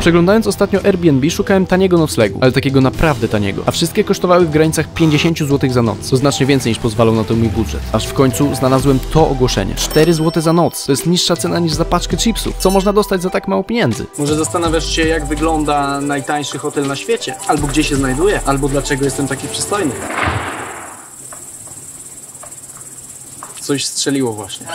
Przeglądając ostatnio Airbnb szukałem taniego noclegu, ale takiego naprawdę taniego, a wszystkie kosztowały w granicach 50 zł za noc. To znacznie więcej niż pozwalał na to mój budżet. Aż w końcu znalazłem to ogłoszenie. 4 zł za noc. To jest niższa cena niż za paczkę chipsów. Co można dostać za tak mało pieniędzy? Może zastanawiasz się, jak wygląda najtańszy hotel na świecie? Albo gdzie się znajduje? Albo dlaczego jestem taki przystojny? Coś strzeliło właśnie.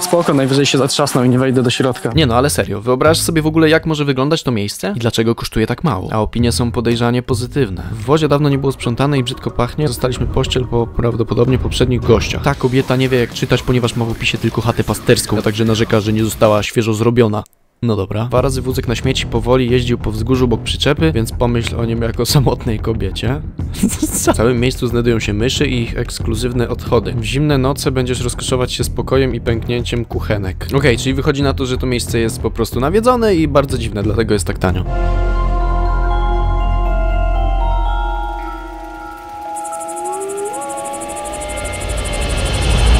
Spoko, najwyżej się zatrzasnął i nie wejdę do środka. Nie no, ale serio, wyobraź sobie w ogóle, jak może wyglądać to miejsce i dlaczego kosztuje tak mało. A opinie są podejrzanie pozytywne. W wozie dawno nie było sprzątane i brzydko pachnie. Zostaliśmy pościel po prawdopodobnie poprzednich gościach. Ta kobieta nie wie, jak czytać, ponieważ ma w opisie tylko chatę pasterską, a także narzeka, że nie została świeżo zrobiona. No dobra. 2 razy wózek na śmieci powoli jeździł po wzgórzu bok przyczepy, więc pomyśl o nim jako samotnej kobiecie. W całym miejscu znajdują się myszy i ich ekskluzywne odchody. W zimne noce będziesz rozkoszować się spokojem i pęknięciem kuchenek. Okej, czyli wychodzi na to, że to miejsce jest po prostu nawiedzone i bardzo dziwne, dlatego jest tak tanio.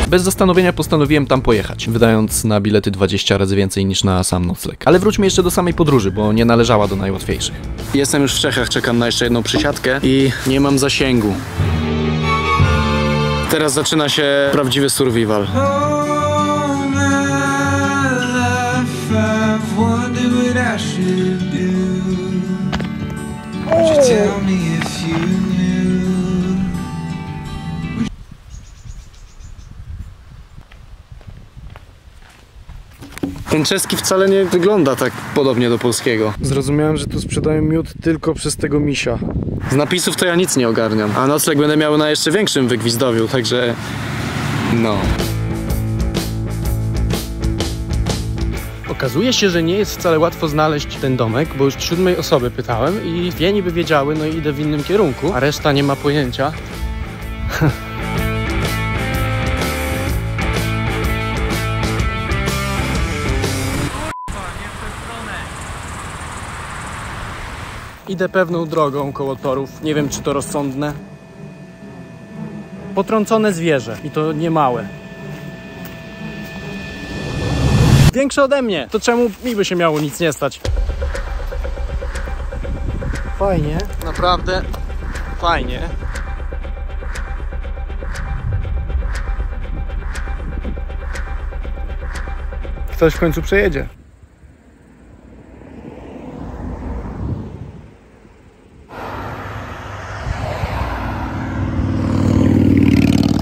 Bez zastanowienia postanowiłem tam pojechać, wydając na bilety 20 razy więcej niż na sam nocleg. Ale wróćmy jeszcze do samej podróży, bo nie należała do najłatwiejszych. Jestem już w Czechach, czekam na jeszcze jedną przysiadkę i nie mam zasięgu. Teraz zaczyna się prawdziwy survival. Ten czeski wcale nie wygląda tak podobnie do polskiego. Zrozumiałem, że tu sprzedają miód tylko przez tego misia. Z napisów to ja nic nie ogarniam, a nocleg będę miał na jeszcze większym wygwizdowiu, także... no... Okazuje się, że nie jest wcale łatwo znaleźć ten domek, bo już 7 osoby pytałem i dwie niby wiedziały, no i idę w innym kierunku, a reszta nie ma pojęcia. Idę pewną drogą koło torów. Nie wiem, czy to rozsądne. Potrącone zwierzę. I to nie małe. Większe ode mnie. To czemu mi by się miało nic nie stać? Fajnie. Naprawdę fajnie. Ktoś w końcu przejedzie.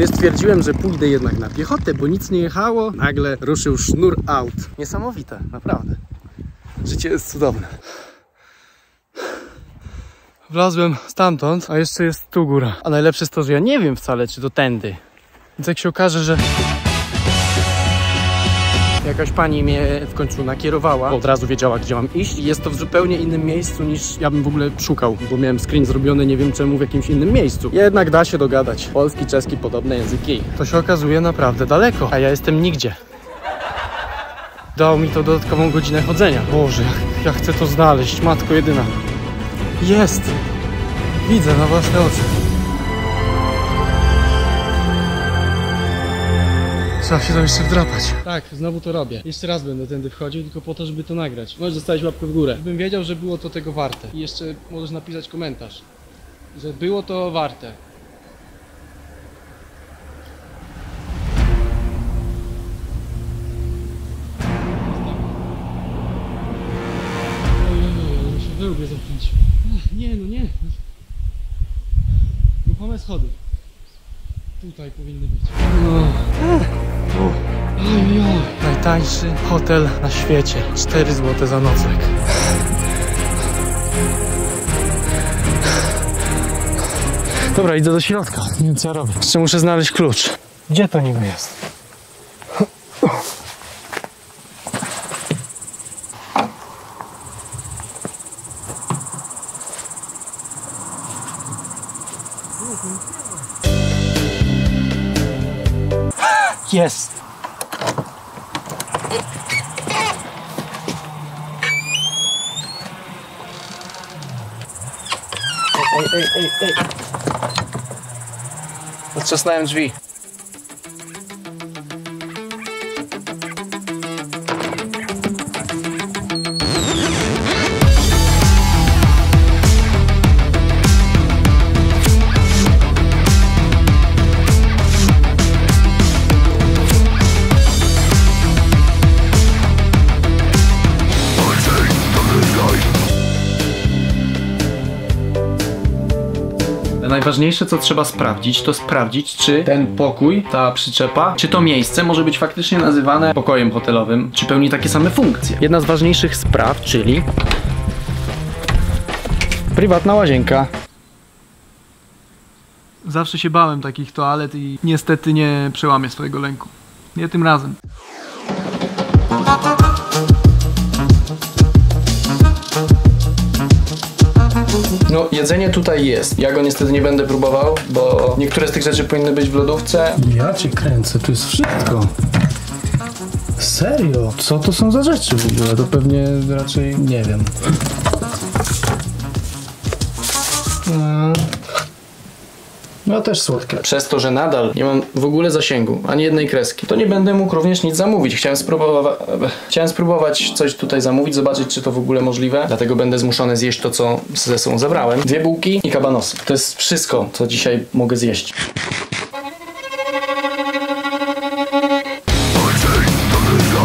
Stwierdziłem, że pójdę jednak na piechotę, bo nic nie jechało. Nagle ruszył sznur aut. Niesamowite, naprawdę. Życie jest cudowne. Wlazłem stamtąd, a jeszcze jest tu góra. A najlepsze jest to, że ja nie wiem wcale, czy to tędy. Więc jak się okaże, że... jakaś pani mnie w końcu nakierowała, od razu wiedziała, gdzie mam iść. Jest to w zupełnie innym miejscu, niż ja bym w ogóle szukał, bo miałem screen zrobiony, nie wiem czemu, w jakimś innym miejscu. Jednak da się dogadać. Polski, czeski, podobne języki. To się okazuje naprawdę daleko, a ja jestem nigdzie. Dało mi to dodatkową godzinę chodzenia. Boże, ja chcę to znaleźć, matko jedyna. Jest! Widzę na własne oczy. Trzeba się tam jeszcze wdrapać. Tak, znowu to robię. Jeszcze raz będę tędy wchodził, tylko po to, żeby to nagrać. Możesz zostawić łapkę w górę. Bym wiedział, że było to tego warte. I jeszcze możesz napisać komentarz, że było to warte. Ojej, się wyłbie zamknąć. Nie, no nie. Ruchome schody. Tutaj powinny być. No. Najtańszy hotel na świecie. 4 zł za nocleg. Dobra, idę do środka. Nie wiem, co ja robię. Jeszcze muszę znaleźć klucz. Gdzie to niby jest? Jest! Ej! Zatrzasnąłem drzwi. najważniejsze, co trzeba sprawdzić, to sprawdzić, czy ten pokój, ta przyczepa, czy to miejsce może być faktycznie nazywane pokojem hotelowym, czy pełni takie same funkcje. Jedna z ważniejszych spraw, czyli prywatna łazienka. Zawsze się bałem takich toalet i niestety nie przełamię swojego lęku. Nie tym razem. No, jedzenie tutaj jest. Ja go niestety nie będę próbował, bo niektóre z tych rzeczy powinny być w lodówce. Ja cię kręcę, tu jest wszystko. Serio? Co to są za rzeczy w ogóle? To pewnie raczej nie wiem. No też słodkie. Przez to, że nadal nie mam w ogóle zasięgu, ani jednej kreski, to nie będę mógł również nic zamówić. Chciałem spróbować coś tutaj zamówić, zobaczyć, czy to w ogóle możliwe. Dlatego będę zmuszony zjeść to, co ze sobą zabrałem. 2 bułki i kabanosy. To jest wszystko, co dzisiaj mogę zjeść.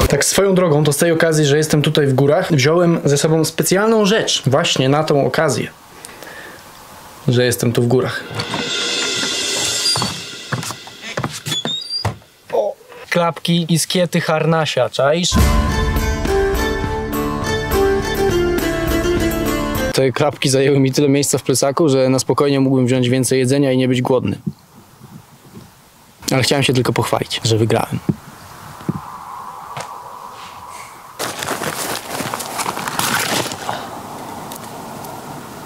Tak swoją drogą, to z tej okazji, że jestem tutaj w górach, wziąłem ze sobą specjalną rzecz właśnie na tą okazję, że jestem tu w górach. Klapki i skiety harnasia, czaisz? Te klapki zajęły mi tyle miejsca w plecaku, że na spokojnie mógłbym wziąć więcej jedzenia i nie być głodny. Ale chciałem się tylko pochwalić, że wygrałem.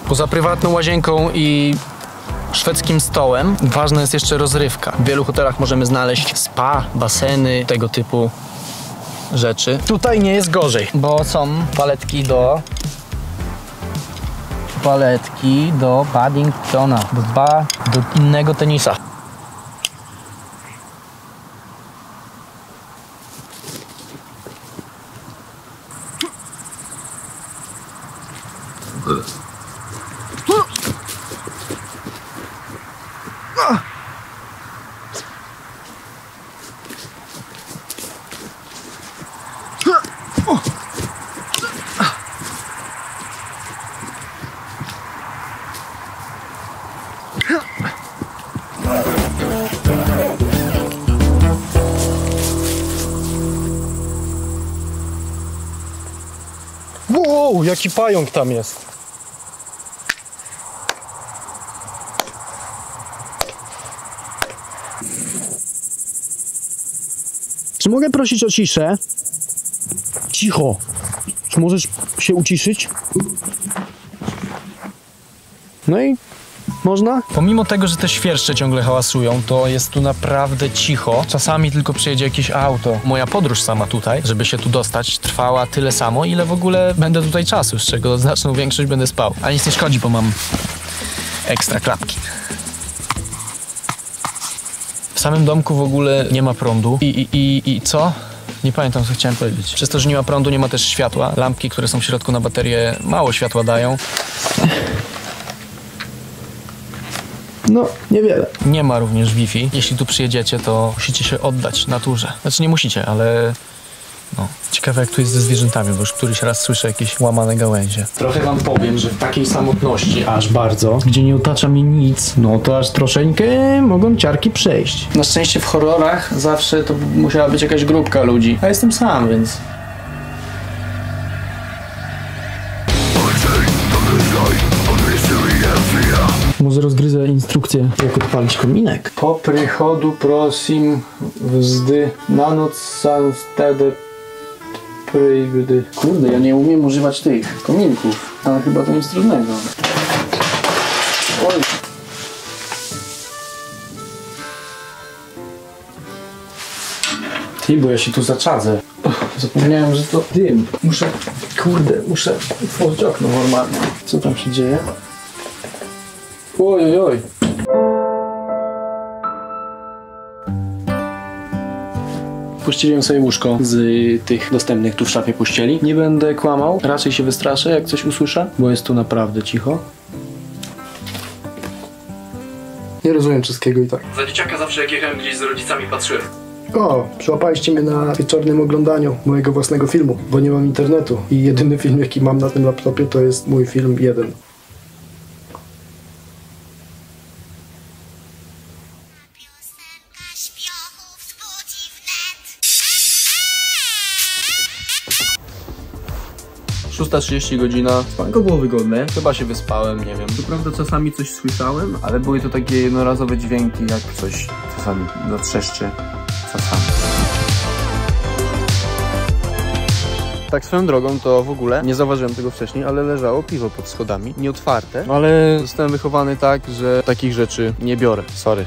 Poza prywatną łazienką i szwedzkim stołem ważna jest jeszcze rozrywka. W wielu hotelach możemy znaleźć spa, baseny, tego typu rzeczy. Tutaj nie jest gorzej, bo są paletki do Paddingtona, do innego tenisa. Wow, jaki pająk tam jest. Czy mogę prosić o ciszę? Cicho. Czy możesz się uciszyć? No i można? Pomimo tego, że te świerszcze ciągle hałasują, to jest tu naprawdę cicho. Czasami tylko przyjedzie jakieś auto. Moja podróż sama tutaj, żeby się tu dostać, trwała tyle samo, ile w ogóle będę tutaj czasu, z czego znaczną większość będę spał. A nic nie szkodzi, bo mam ekstra klapki. W samym domku w ogóle nie ma prądu. I co? Nie pamiętam, co chciałem powiedzieć. Przez to, że nie ma prądu, nie ma też światła. Lampki, które są w środku na baterię, mało światła dają. No, niewiele. Nie ma również Wi-Fi. Jeśli tu przyjedziecie, to musicie się oddać naturze. Znaczy nie musicie, ale no. Ciekawe, jak tu jest ze zwierzętami, bo już któryś raz słyszę jakieś łamane gałęzie. Trochę wam powiem, że w takiej samotności, aż bardzo, gdzie nie otacza mnie nic, no to aż troszeczkę mogą ciarki przejść. Na szczęście w horrorach zawsze to musiała być jakaś grupka ludzi, a jestem sam, więc... Może rozgryzę instrukcję, jak odpalić kominek. Po przychodu prosim wzdy na noc sam wtedy prygdy. Kurde, ja nie umiem używać tych kominków, ale chyba to nic trudnego. Oj. Ty, bo ja się tu zaczadzę. Zapomniałem, że to dym. Muszę otworzyć okno normalnie. Co tam się dzieje? Oj, oj, oj. Pościeliłem sobie łóżko z tych dostępnych tu w szafie pościeli. Nie będę kłamał, raczej się wystraszę, jak coś usłyszę, bo jest tu naprawdę cicho. Nie rozumiem wszystkiego i tak. Za dzieciaka zawsze, jak jechałem gdzieś z rodzicami, patrzyłem. O, przyłapaliście mnie na wieczornym oglądaniu mojego własnego filmu, bo nie mam internetu. I jedyny film, jaki mam na tym laptopie, to jest mój film 1. 6:30 godzina. Spanko było wygodne. Chyba się wyspałem, nie wiem. Co prawda czasami coś słyszałem, ale były to takie jednorazowe dźwięki, jak coś czasami zatrzeszczy. Tak swoją drogą to w ogóle nie zauważyłem tego wcześniej, ale leżało piwo pod schodami, nieotwarte, ale zostałem wychowany tak, że takich rzeczy nie biorę, sorry.